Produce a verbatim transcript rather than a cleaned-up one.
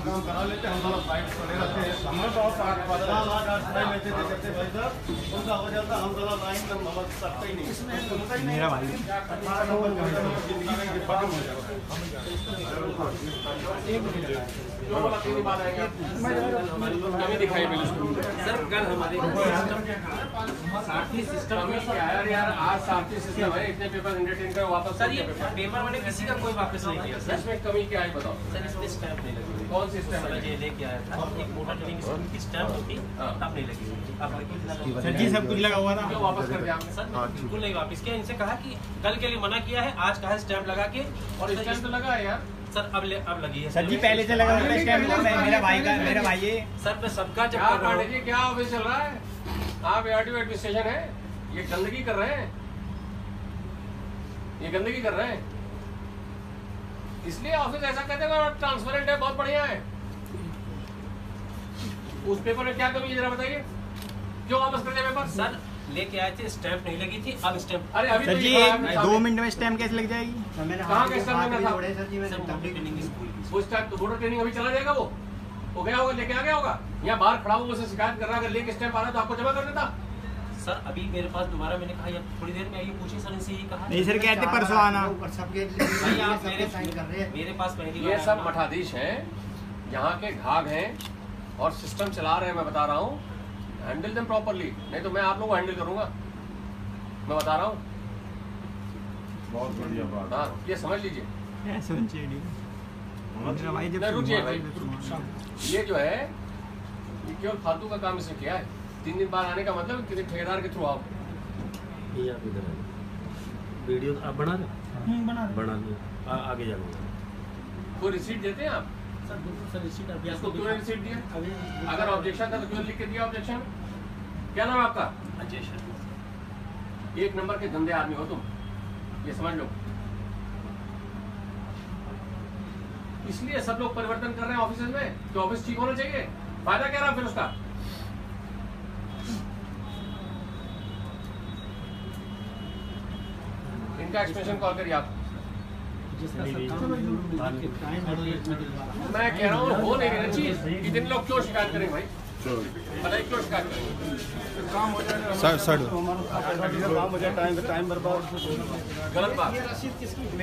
अपना काम करा लेते हैं, हमारा फाइट पड़े रहते हैं, हमारे बहुत आठ पचास आठ आठ भाई लेते थे कहते भाई साहब उनका हो जाता, हम जरा लाइन में मदद सकते ही नहीं। मेरा भाई जिंदगी में खत्म हो जाएगा हमें दिखाई मिले सर। कल हमारे साथी सिस्टम में क्या है यार, आज साथी सिस्टम है, इतने पेपर हंड्रेड टेन का वापस सर, ये पेपर मैंने किसी का कोई वापस नहीं किया सर। इसमें कमी क्या है बताओ सर? इसमें स्टैम्प नहीं लगी। कौन सी स्टैम्प लगी? लेके आया था एक मोटा ट्रेनिंग स्कूल की स्टैम्प होती तब नहीं लगी आपको सर जी? सब कुछ लगा हुआ था क्यों वापस कर दिया आपने सर? बिल्कुल नहीं वापस किया। इनसे कहा कि कल के लिए मना किया है, आज कहा स्टैम्प लगा के, और स्टैम्प तो लगा है यार सर। अब ले, अब लगी है सर जी, पहले से लगा हुआ स्टैम्प। मेरा भाई का मेरा भाई है सर, मैं सबका जवाब काट दीजिए। क्या ऑफिस चल रहा है? आप एआरटीओ एडमिनिस्ट्रेशन है, ये गंदगी कर रहे हैं, ये गंदगी कर रहे हैं, इसलिए ऑफिस ऐसा कहते हैं। ट्रांसपेरेंट है, बहुत बढ़िया है। उस पेपर में क्या कमी जरा बताइए, क्यों वापस कर दिया पेपर? सर लेके आए थे, स्टैम्प नहीं लगी थी, अब स्टैम्प। अरे अभी सर जी दो मिनट में स्टैम्प कैसे लग जाएगी? कहाँ के स्टैम्प लगा था? वो स्टैम्प तो वोटर ट्रेनिंग अभी चला जाएगा, वो हो गया होगा, लेके आ गया होगा। यहाँ बाहर खड़ा हुआ उसे शिकायत कर रहा, अगर लेके स्टैम्प आ रहा तो आपको जमा कर देता सर। अभी मेरे पास दोबारा मैंने कहा यार थोड़ी देर में आइए, पूछिए सर इनसे, यही कहा नहीं सर कहते परसों आना। नहीं आप मेरे साइन कर रहे हैं, मेरे पास पहली बार। ये सब मठाधीश हैं, यहाँ के घाघ हैं और सिस्टम चला रहे हैं, मैं बता रहा हूँ। हैंडल देम प्रॉपरली, नहीं तो मैं आप लोग को हैंडल करूँगा, मैं बता रहा हूँ। बहुत बढ़िया बात, हाँ ये समझ लीजिए। रुकिए भाई, ये जो है ये केवल फालतू का काम इसने किया है। तीन दिन बाद आने का मतलब किसी ठेकेदार के थ्रू आओ। ये आप इधर वीडियो आप बना रहे बना बना आगे जाओ। कोई रिसीट देते हैं आप सर? सर रिसीट अभी आपको क्यों रिसीट दिया? अगर ऑब्जेक्शन था तो क्यों लिख के दिया ऑब्जेक्शन? क्या नाम है आपका? अजय शर्मा। एक नंबर के धंधे आदमी हो तुम, ये समझ लो। इसलिए सब लोग परिवर्तन कर रहे हैं ऑफिस में, तो ऑफिस ठीक होना चाहिए। फायदा क्या रहा फिर उसका? इनका एक्सप्रेशन कॉल करिए आप। मैं कह रहा हूँ हो नहीं रही चीज, इतने लोग क्यों शिकायत करेंगे भाई? बताइए क्यों शिकायत करेंगे? काम हो जाएगा, टाइम बर्बाद। गलत बात।